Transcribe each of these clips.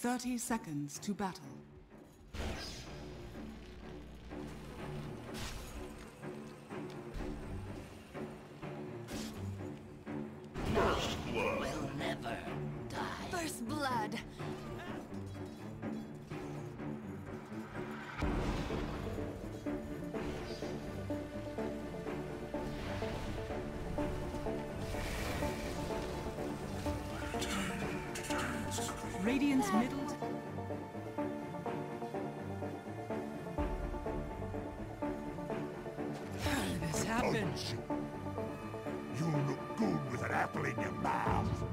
30 seconds to battle. First blood will never die. First blood. Radiant's middle. How did this happen? You look good with an apple in your mouth.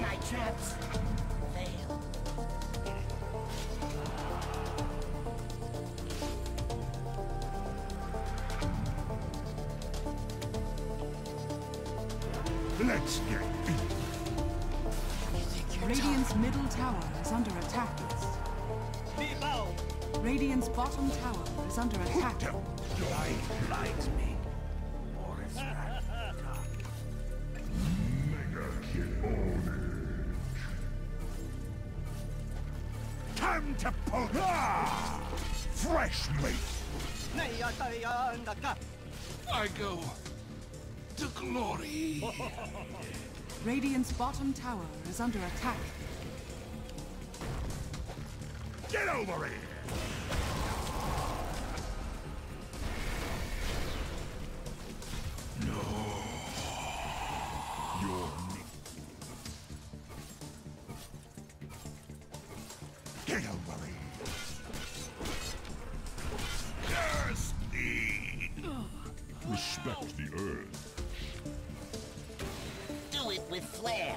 Night traps. Let's get beat. Radiant's middle tower is under attack. Radiant's bottom tower is under attack. Light blinds me. Or it's not done. Time to pull. Ah! Fresh meat. I go to glory. Radiant's bottom tower is under attack. Get over here! No. Get over here! Thirsty! Respect the earth. With flair.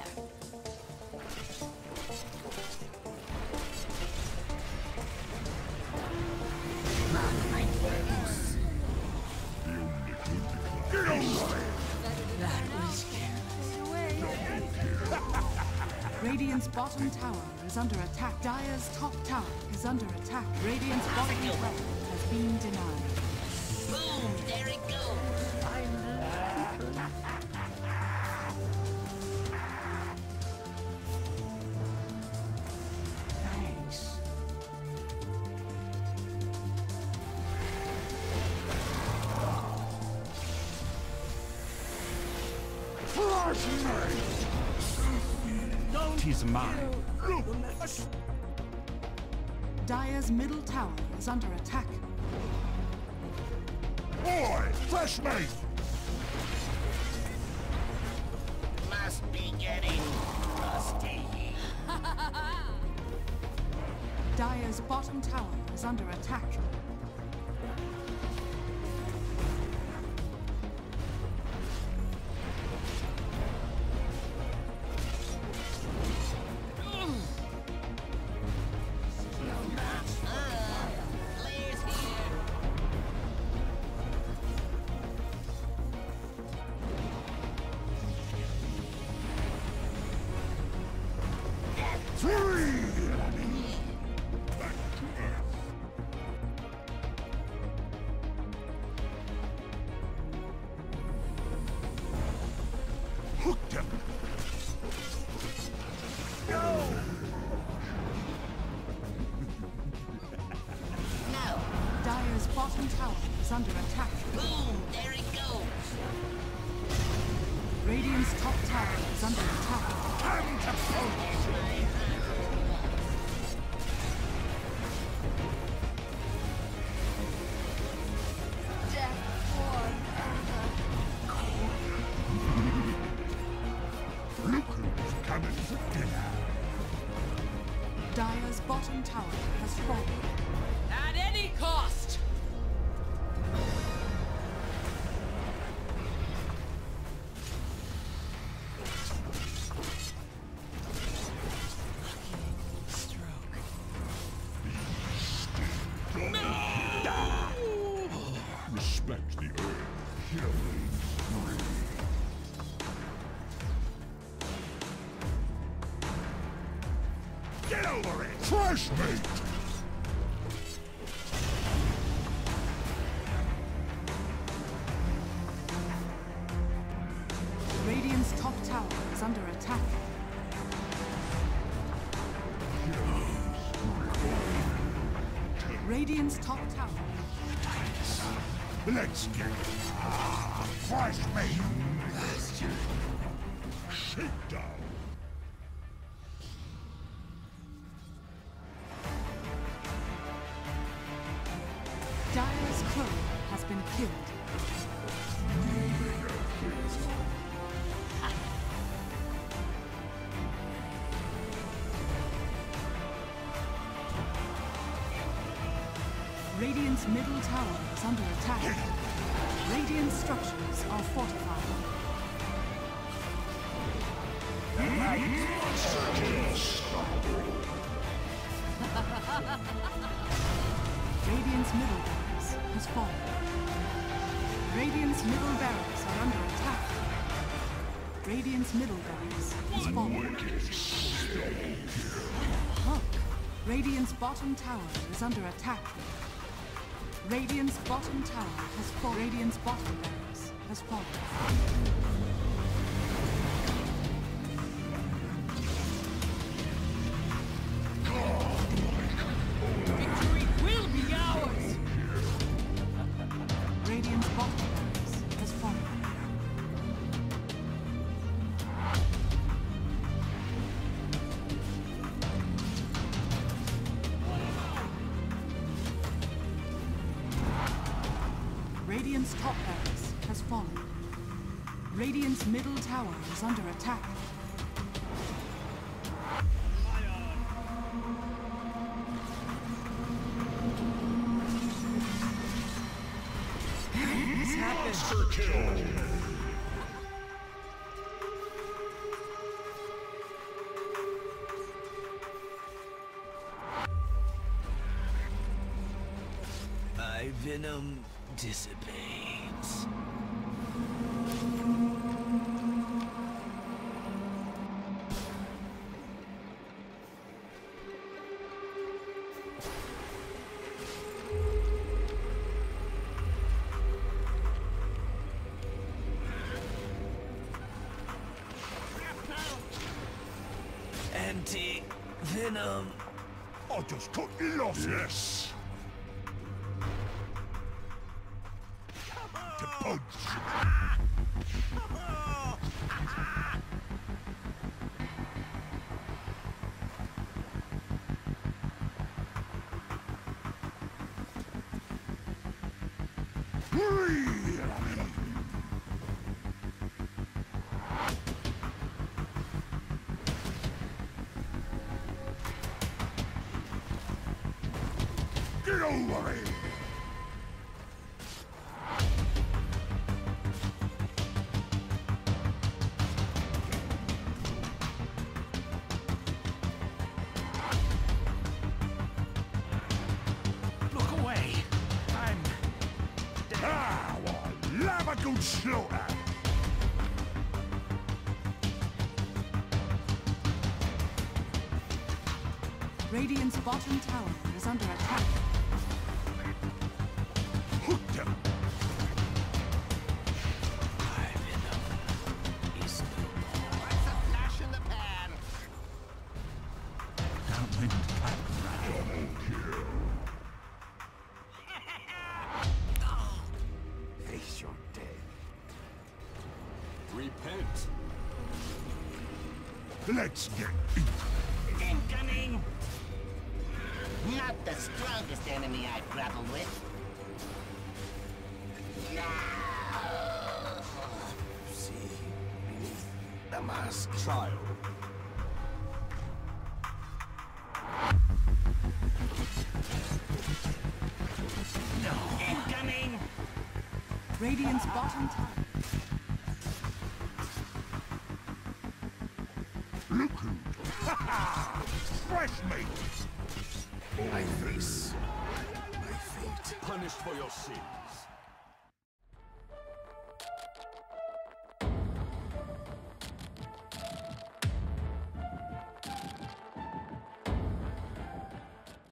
Get away. That was careless. Radiant's bottom tower is under attack. Dire's top tower is under attack. Radiant's bottom tower has been denied. Boom! There it goes. He's mine. Dire's middle tower is under attack. Boy, fresh mate. Must be getting rusty. Dire's bottom tower is under attack. Bottom tower is under attack. Boom! There it goes. Radiant's top tower is under attack. Time to focus. Death for Look who's coming for dinner. Dire's bottom tower has fallen. At any cost! Get Cavalry, fresh meat! Radiant's top tower is under attack. Radiant's top tower. Let's get it. Fresh meat! Shake down. Dire's clone has been killed. Radiant's middle tower is under attack. Radiant's structures are fortified. Radiant's middle barracks has fallen. Radiant's middle barracks are under attack. Radiant's middle barracks has fallen. Look! Radiant's bottom tower is under attack. Radiant's bottom tower has fallen. Radiant's bottom barracks has fallen. Radiant's top barracks has fallen. Radiant's middle tower is under attack. Monster kill! My venom dissipates. Anti venom. I just cut it off. Yes. Punch. Get over it. Good slaughter! Radiant's bottom tower is under attack. Hooked him! It's a flash in the pan! Downwind cut round here. Face your death. Repent. Let's get it. Incoming! Not the strongest enemy I've grappled with. No. See, beneath the mask. Trial. No. Incoming! Radiant's bottom tower. Look who! Ha-ha! Fresh meat! My face, my fate. Punished for your sins.